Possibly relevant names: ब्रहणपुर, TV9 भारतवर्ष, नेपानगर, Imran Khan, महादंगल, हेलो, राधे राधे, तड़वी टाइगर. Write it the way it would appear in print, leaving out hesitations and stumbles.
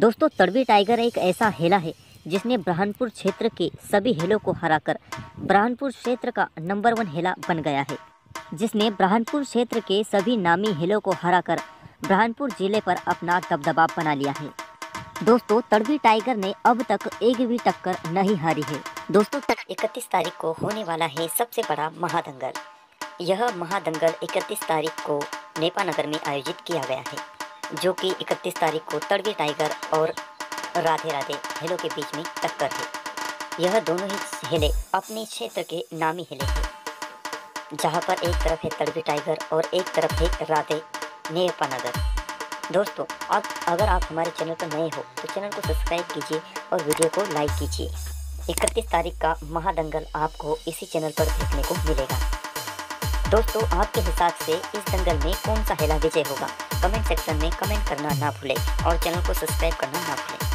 दोस्तों तड़वी टाइगर एक ऐसा हेला है जिसने ब्रहणपुर क्षेत्र के सभी हेलों को हराकर ब्रहणपुर क्षेत्र का नंबर 1 हेला बन गया है, जिसने ब्रहणपुर क्षेत्र के सभी नामी हेलों को हराकर ब्रहणपुर जिले पर अपना दबदबा बना लिया है। दोस्तों तड़वी टाइगर ने अब तक एक भी टक्कर नहीं हारी है। दोस्तों 31 तारीख को होने वाला है सबसे बड़ा महादंगल। यह महादंगल 31 तारीख को नेपानगर में आयोजित किया गया है, जो कि 31 तारीख को तड़वी टाइगर और राधे राधे हेलों के बीच में टक्कर है। यह दोनों ही हेले अपने क्षेत्र के नामी हेले हैं, जहाँ पर एक तरफ है तड़वी टाइगर और एक तरफ है राधे नेपानगर। दोस्तों आप अगर आप हमारे चैनल पर नए हो तो चैनल को सब्सक्राइब कीजिए और वीडियो को लाइक कीजिए। 31 तारीख का महादंगल आपको इसी चैनल पर देखने को मिलेगा। दोस्तों आपके हिसाब से इस दंगल में कौन सा हेला विजय होगा, कमेंट सेक्शन में कमेंट करना ना भूलें और चैनल को सब्सक्राइब करना ना भूलें।